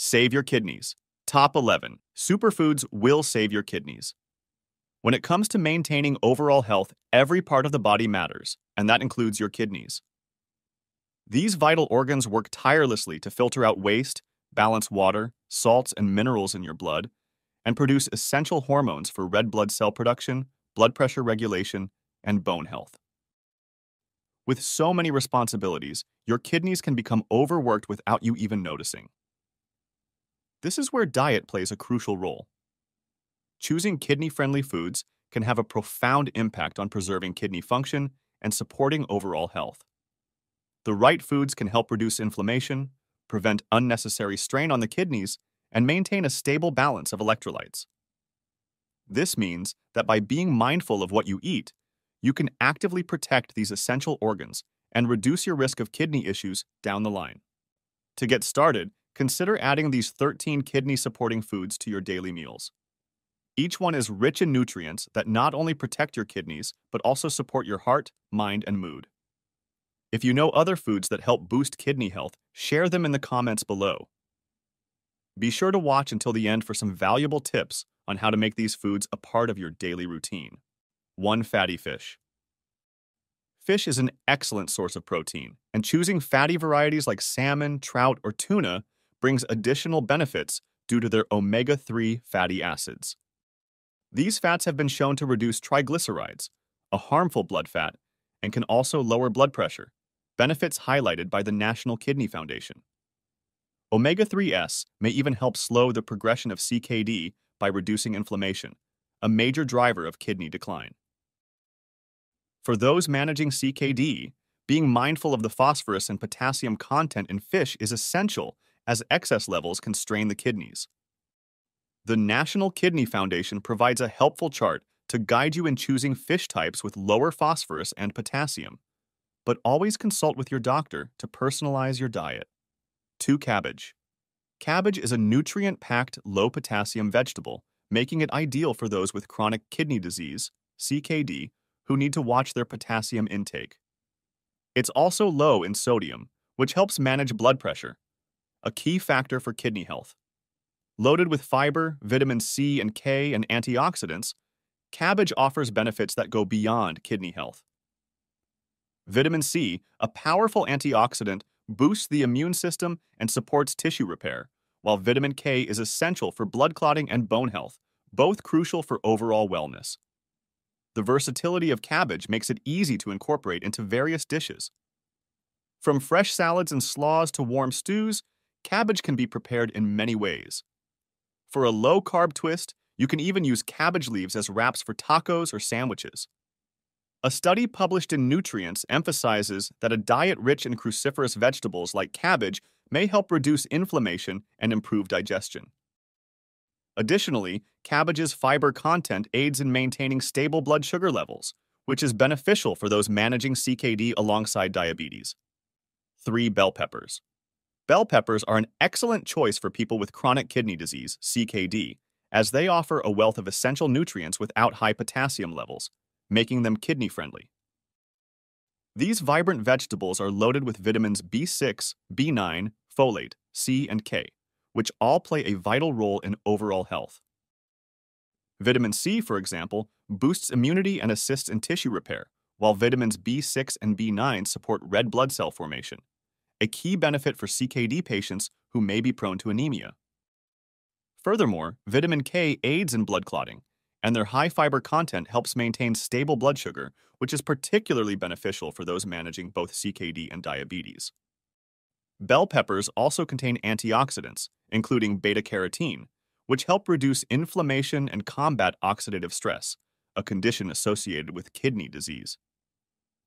Save your kidneys. Top 11. Superfoods will save your kidneys. When it comes to maintaining overall health, every part of the body matters, and that includes your kidneys. These vital organs work tirelessly to filter out waste, balance water, salts, and minerals in your blood, and produce essential hormones for red blood cell production, blood pressure regulation, and bone health. With so many responsibilities, your kidneys can become overworked without you even noticing. This is where diet plays a crucial role. Choosing kidney-friendly foods can have a profound impact on preserving kidney function and supporting overall health. The right foods can help reduce inflammation, prevent unnecessary strain on the kidneys, and maintain a stable balance of electrolytes. This means that by being mindful of what you eat, you can actively protect these essential organs and reduce your risk of kidney issues down the line. To get started, consider adding these 13 kidney-supporting foods to your daily meals. Each one is rich in nutrients that not only protect your kidneys, but also support your heart, mind, and mood. If you know other foods that help boost kidney health, share them in the comments below. Be sure to watch until the end for some valuable tips on how to make these foods a part of your daily routine. 1. Fatty fish. Fish is an excellent source of protein, and choosing fatty varieties like salmon, trout, or tuna brings additional benefits due to their omega-3 fatty acids. These fats have been shown to reduce triglycerides, a harmful blood fat, and can also lower blood pressure, benefits highlighted by the National Kidney Foundation. Omega-3s may even help slow the progression of CKD by reducing inflammation, a major driver of kidney decline. For those managing CKD, being mindful of the phosphorus and potassium content in fish is essential, as excess levels can strain the kidneys. The National Kidney Foundation provides a helpful chart to guide you in choosing fish types with lower phosphorus and potassium, but always consult with your doctor to personalize your diet. 2. Cabbage. Cabbage is a nutrient-packed, low-potassium vegetable, making it ideal for those with chronic kidney disease, CKD, who need to watch their potassium intake. It's also low in sodium, which helps manage blood pressure, a key factor for kidney health. Loaded with fiber, vitamin C and K, and antioxidants, cabbage offers benefits that go beyond kidney health. Vitamin C, a powerful antioxidant, boosts the immune system and supports tissue repair, while vitamin K is essential for blood clotting and bone health, both crucial for overall wellness. The versatility of cabbage makes it easy to incorporate into various dishes. From fresh salads and slaws to warm stews, cabbage can be prepared in many ways. For a low-carb twist, you can even use cabbage leaves as wraps for tacos or sandwiches. A study published in Nutrients emphasizes that a diet rich in cruciferous vegetables like cabbage may help reduce inflammation and improve digestion. Additionally, cabbage's fiber content aids in maintaining stable blood sugar levels, which is beneficial for those managing CKD alongside diabetes. 3. Bell peppers. Bell peppers are an excellent choice for people with chronic kidney disease, CKD, as they offer a wealth of essential nutrients without high potassium levels, making them kidney-friendly. These vibrant vegetables are loaded with vitamins B6, B9, folate, C, and K, which all play a vital role in overall health. Vitamin C, for example, boosts immunity and assists in tissue repair, while vitamins B6 and B9 support red blood cell formation, a key benefit for CKD patients who may be prone to anemia. Furthermore, vitamin K aids in blood clotting, and their high fiber content helps maintain stable blood sugar, which is particularly beneficial for those managing both CKD and diabetes. Bell peppers also contain antioxidants, including beta-carotene, which help reduce inflammation and combat oxidative stress, a condition associated with kidney disease.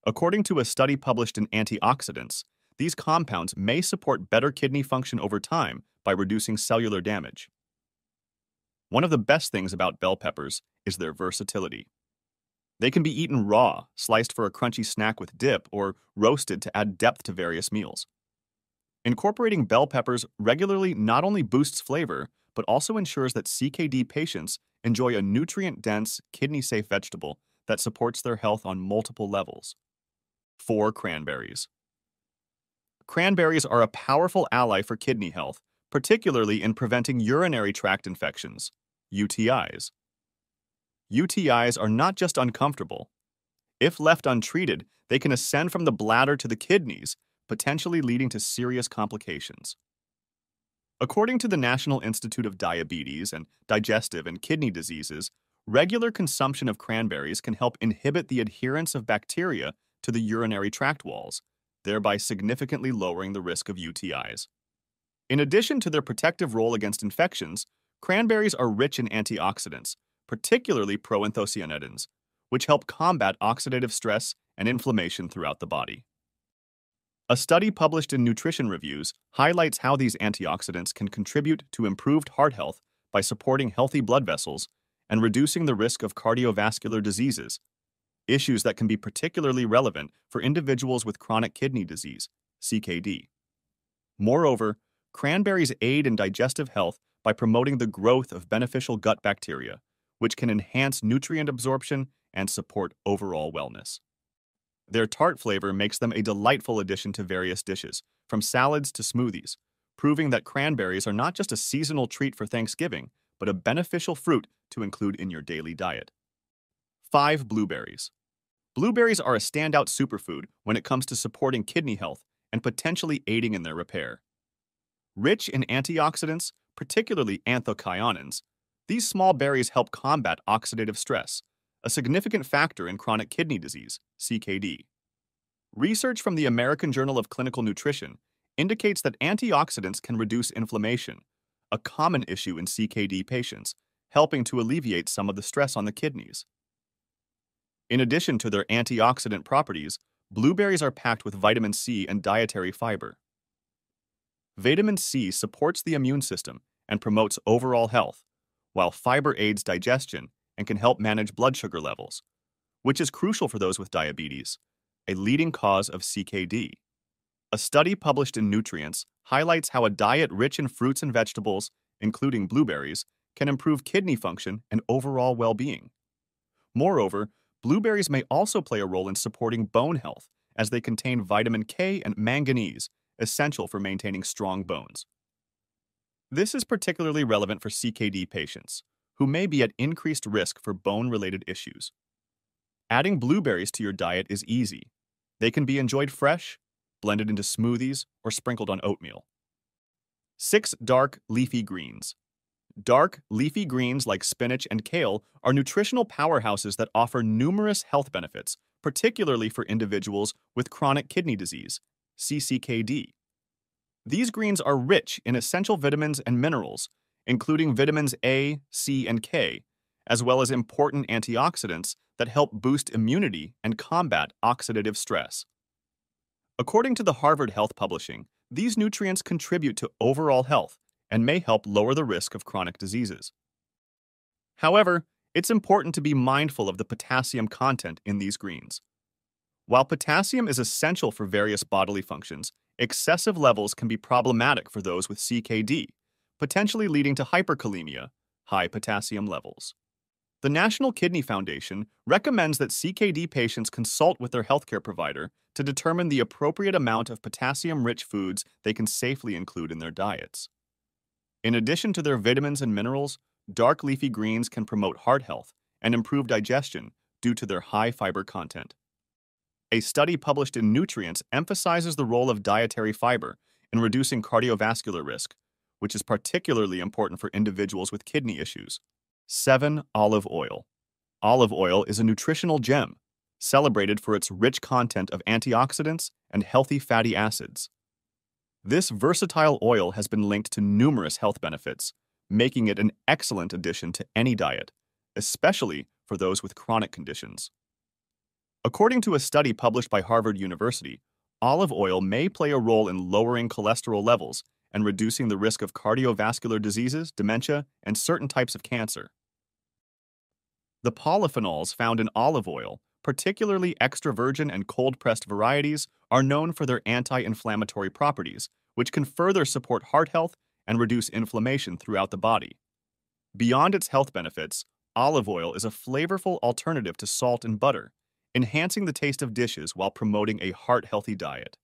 According to a study published in Antioxidants, these compounds may support better kidney function over time by reducing cellular damage. One of the best things about bell peppers is their versatility. They can be eaten raw, sliced for a crunchy snack with dip, or roasted to add depth to various meals. Incorporating bell peppers regularly not only boosts flavor, but also ensures that CKD patients enjoy a nutrient-dense, kidney-safe vegetable that supports their health on multiple levels. 4. Cranberries. Cranberries are a powerful ally for kidney health, particularly in preventing urinary tract infections, UTIs. UTIs are not just uncomfortable. If left untreated, they can ascend from the bladder to the kidneys, potentially leading to serious complications. According to the National Institute of Diabetes and Digestive and Kidney Diseases, regular consumption of cranberries can help inhibit the adherence of bacteria to the urinary tract walls, thereby significantly lowering the risk of UTIs. In addition to their protective role against infections, cranberries are rich in antioxidants, particularly proanthocyanidins, which help combat oxidative stress and inflammation throughout the body. A study published in Nutrition Reviews highlights how these antioxidants can contribute to improved heart health by supporting healthy blood vessels and reducing the risk of cardiovascular diseases, issues that can be particularly relevant for individuals with chronic kidney disease, CKD. Moreover, cranberries aid in digestive health by promoting the growth of beneficial gut bacteria, which can enhance nutrient absorption and support overall wellness. Their tart flavor makes them a delightful addition to various dishes, from salads to smoothies, proving that cranberries are not just a seasonal treat for Thanksgiving, but a beneficial fruit to include in your daily diet. 5. Blueberries. Blueberries are a standout superfood when it comes to supporting kidney health and potentially aiding in their repair. Rich in antioxidants, particularly anthocyanins, these small berries help combat oxidative stress, a significant factor in chronic kidney disease, CKD. Research from the American Journal of Clinical Nutrition indicates that antioxidants can reduce inflammation, a common issue in CKD patients, helping to alleviate some of the stress on the kidneys. In addition to their antioxidant properties, blueberries are packed with vitamin C and dietary fiber. Vitamin C supports the immune system and promotes overall health, while fiber aids digestion and can help manage blood sugar levels, which is crucial for those with diabetes, a leading cause of CKD. A study published in Nutrients highlights how a diet rich in fruits and vegetables, including blueberries, can improve kidney function and overall well-being. Moreover, blueberries may also play a role in supporting bone health, as they contain vitamin K and manganese, essential for maintaining strong bones. This is particularly relevant for CKD patients, who may be at increased risk for bone-related issues. Adding blueberries to your diet is easy. They can be enjoyed fresh, blended into smoothies, or sprinkled on oatmeal. 6. Dark leafy greens. Dark leafy greens like spinach and kale are nutritional powerhouses that offer numerous health benefits, particularly for individuals with chronic kidney disease, CKD. These greens are rich in essential vitamins and minerals, including vitamins A, C, and K, as well as important antioxidants that help boost immunity and combat oxidative stress. According to the Harvard Health Publishing, these nutrients contribute to overall health and may help lower the risk of chronic diseases. However, it's important to be mindful of the potassium content in these greens. While potassium is essential for various bodily functions, excessive levels can be problematic for those with CKD, potentially leading to hyperkalemia, high potassium levels. The National Kidney Foundation recommends that CKD patients consult with their healthcare provider to determine the appropriate amount of potassium-rich foods they can safely include in their diets. In addition to their vitamins and minerals, dark leafy greens can promote heart health and improve digestion due to their high fiber content. A study published in Nutrients emphasizes the role of dietary fiber in reducing cardiovascular risk, which is particularly important for individuals with kidney issues. 7. Olive oil. Olive oil is a nutritional gem, celebrated for its rich content of antioxidants and healthy fatty acids. This versatile oil has been linked to numerous health benefits, making it an excellent addition to any diet, especially for those with chronic conditions. According to a study published by Harvard University, olive oil may play a role in lowering cholesterol levels and reducing the risk of cardiovascular diseases, dementia, and certain types of cancer. The polyphenols found in olive oil, particularly extra virgin and cold-pressed varieties, are known for their anti-inflammatory properties, which can further support heart health and reduce inflammation throughout the body. Beyond its health benefits, olive oil is a flavorful alternative to salt and butter, enhancing the taste of dishes while promoting a heart-healthy diet.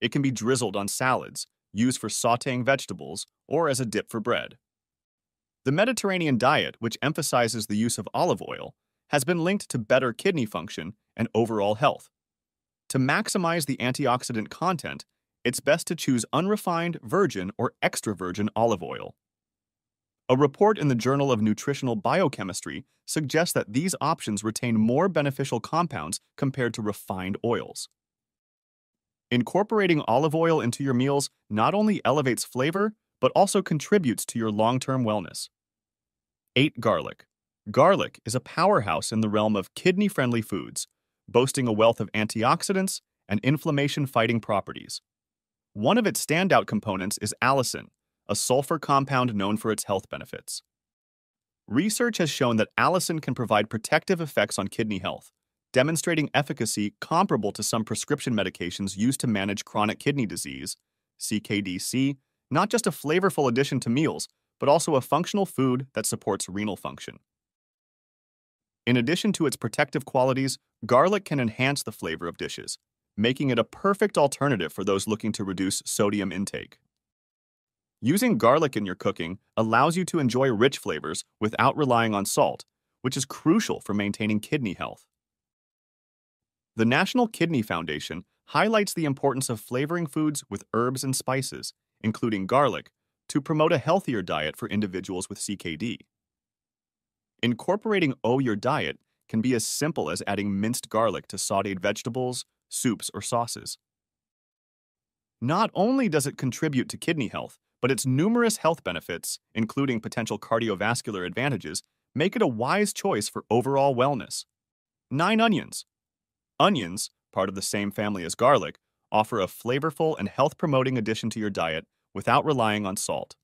It can be drizzled on salads, used for sautéing vegetables, or as a dip for bread. The Mediterranean diet, which emphasizes the use of olive oil, has been linked to better kidney function and overall health. To maximize the antioxidant content, it's best to choose unrefined, virgin, or extra virgin olive oil. A report in the Journal of Nutritional Biochemistry suggests that these options retain more beneficial compounds compared to refined oils. Incorporating olive oil into your meals not only elevates flavor, but also contributes to your long-term wellness. 8. Garlic. Garlic is a powerhouse in the realm of kidney-friendly foods, boasting a wealth of antioxidants and inflammation-fighting properties. One of its standout components is allicin, a sulfur compound known for its health benefits. Research has shown that allicin can provide protective effects on kidney health, demonstrating efficacy comparable to some prescription medications used to manage chronic kidney disease, CKD. Not just a flavorful addition to meals, but also a functional food that supports renal function. In addition to its protective qualities, garlic can enhance the flavor of dishes, making it a perfect alternative for those looking to reduce sodium intake. Using garlic in your cooking allows you to enjoy rich flavors without relying on salt, which is crucial for maintaining kidney health. The National Kidney Foundation highlights the importance of flavoring foods with herbs and spices, including garlic, to promote a healthier diet for individuals with CKD. Incorporating your diet can be as simple as adding minced garlic to sautéed vegetables, soups, or sauces. Not only does it contribute to kidney health, but its numerous health benefits, including potential cardiovascular advantages, make it a wise choice for overall wellness. 9. Onions. Onions, part of the same family as garlic, offer a flavorful and health-promoting addition to your diet without relying on salt.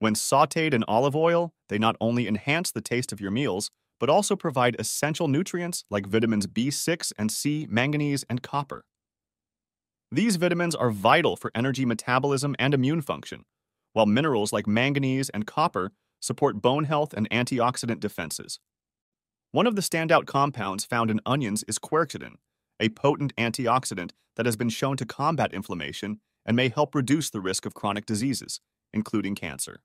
When sautéed in olive oil, they not only enhance the taste of your meals, but also provide essential nutrients like vitamins B6 and C, manganese, and copper. These vitamins are vital for energy metabolism and immune function, while minerals like manganese and copper support bone health and antioxidant defenses. One of the standout compounds found in onions is quercetin, a potent antioxidant that has been shown to combat inflammation and may help reduce the risk of chronic diseases, including cancer.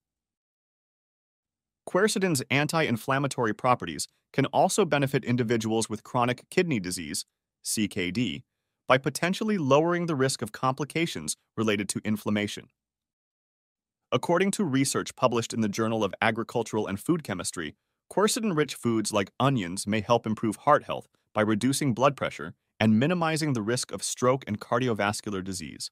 Quercetin's anti-inflammatory properties can also benefit individuals with chronic kidney disease, CKD, by potentially lowering the risk of complications related to inflammation. According to research published in the Journal of Agricultural and Food Chemistry, quercetin-rich foods like onions may help improve heart health by reducing blood pressure and minimizing the risk of stroke and cardiovascular disease.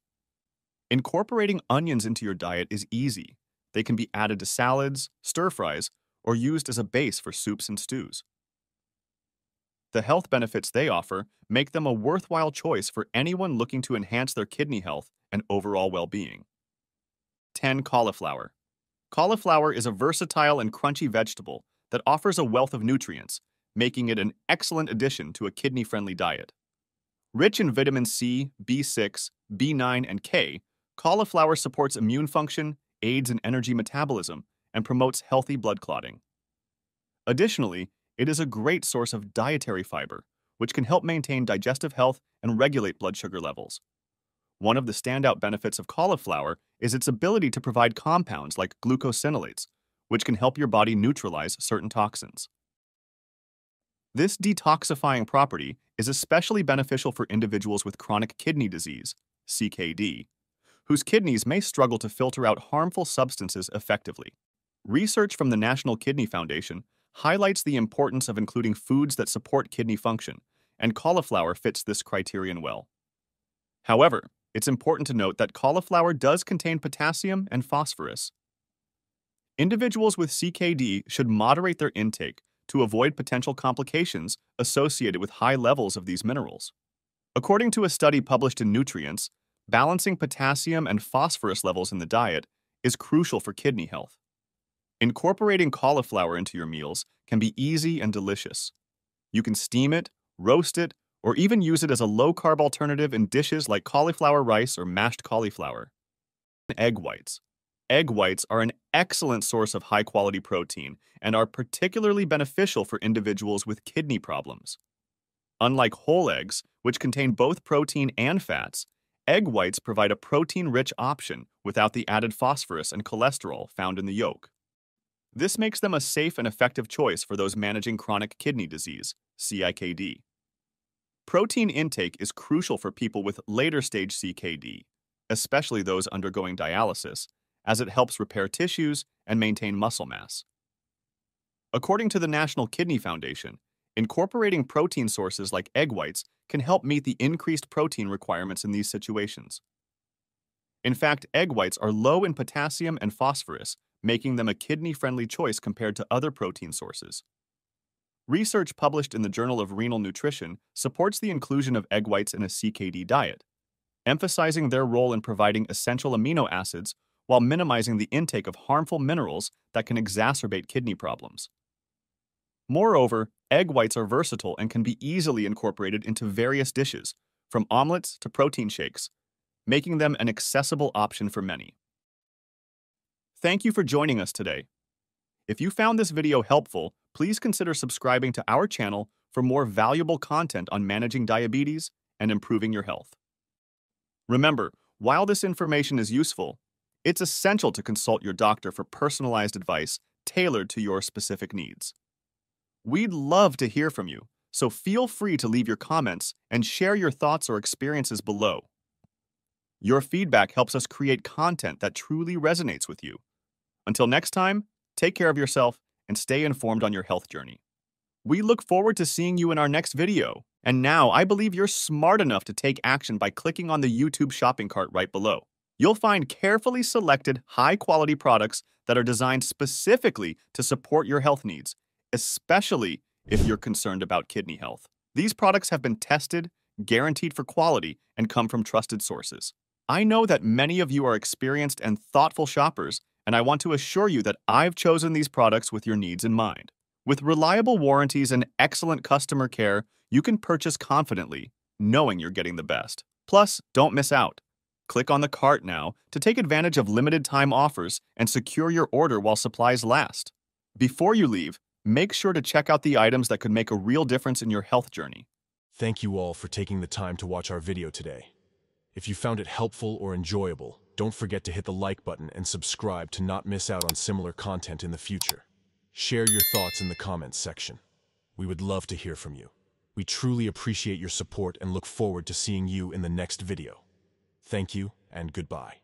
Incorporating onions into your diet is easy. They can be added to salads, stir-fries, or used as a base for soups and stews. The health benefits they offer make them a worthwhile choice for anyone looking to enhance their kidney health and overall well-being. 10. Cauliflower. Cauliflower is a versatile and crunchy vegetable that offers a wealth of nutrients, making it an excellent addition to a kidney-friendly diet. Rich in vitamin C, B6, B9, and K, cauliflower supports immune function, aids in energy metabolism, and promotes healthy blood clotting. Additionally, it is a great source of dietary fiber, which can help maintain digestive health and regulate blood sugar levels. One of the standout benefits of cauliflower is its ability to provide compounds like glucosinolates, which can help your body neutralize certain toxins. This detoxifying property is especially beneficial for individuals with chronic kidney disease, CKD, whose kidneys may struggle to filter out harmful substances effectively. Research from the National Kidney Foundation highlights the importance of including foods that support kidney function, and cauliflower fits this criterion well. However, it's important to note that cauliflower does contain potassium and phosphorus. Individuals with CKD should moderate their intake to avoid potential complications associated with high levels of these minerals. According to a study published in Nutrients, balancing potassium and phosphorus levels in the diet is crucial for kidney health. Incorporating cauliflower into your meals can be easy and delicious. You can steam it, roast it, or even use it as a low-carb alternative in dishes like cauliflower rice or mashed cauliflower. Egg whites. Egg whites are an excellent source of high-quality protein and are particularly beneficial for individuals with kidney problems. Unlike whole eggs, which contain both protein and fats, Egg whites provide a protein-rich option without the added phosphorus and cholesterol found in the yolk. This makes them a safe and effective choice for those managing chronic kidney disease, CKD. Protein intake is crucial for people with later-stage CKD, especially those undergoing dialysis, as it helps repair tissues and maintain muscle mass. According to the National Kidney Foundation, incorporating protein sources like egg whites can help meet the increased protein requirements in these situations. In fact, egg whites are low in potassium and phosphorus, making them a kidney-friendly choice compared to other protein sources. Research published in the Journal of Renal Nutrition supports the inclusion of egg whites in a CKD diet, emphasizing their role in providing essential amino acids while minimizing the intake of harmful minerals that can exacerbate kidney problems. Moreover, egg whites are versatile and can be easily incorporated into various dishes, from omelets to protein shakes, making them an accessible option for many. Thank you for joining us today. If you found this video helpful, please consider subscribing to our channel for more valuable content on managing diabetes and improving your health. Remember, while this information is useful, it's essential to consult your doctor for personalized advice tailored to your specific needs. We'd love to hear from you, so feel free to leave your comments and share your thoughts or experiences below. Your feedback helps us create content that truly resonates with you. Until next time, take care of yourself and stay informed on your health journey. We look forward to seeing you in our next video. And now, I believe you're smart enough to take action by clicking on the YouTube shopping cart right below. You'll find carefully selected, high-quality products that are designed specifically to support your health needs, especially if you're concerned about kidney health. These products have been tested, guaranteed for quality, and come from trusted sources. I know that many of you are experienced and thoughtful shoppers, and I want to assure you that I've chosen these products with your needs in mind. With reliable warranties and excellent customer care, you can purchase confidently, knowing you're getting the best. Plus, don't miss out. Click on the cart now to take advantage of limited-time offers and secure your order while supplies last. Before you leave, make sure to check out the items that could make a real difference in your health journey. Thank you all for taking the time to watch our video today. If you found it helpful or enjoyable, don't forget to hit the like button and subscribe to not miss out on similar content in the future. Share your thoughts in the comments section. We would love to hear from you. We truly appreciate your support and look forward to seeing you in the next video. Thank you and goodbye.